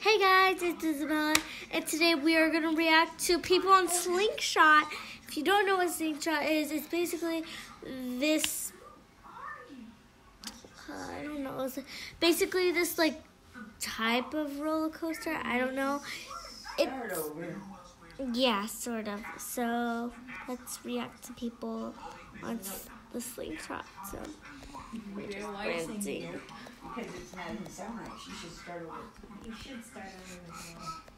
Hey guys, it's Isabella, and today we are going to react to people on Slingshot. If you don't know what Slingshot is, it's basically this, I don't know, it's basically this like type of roller coaster, I don't know. It's, yeah, sort of. So let's react to people on the Slingshot. So we're just dancing. Because it's not even sound right. You should start over.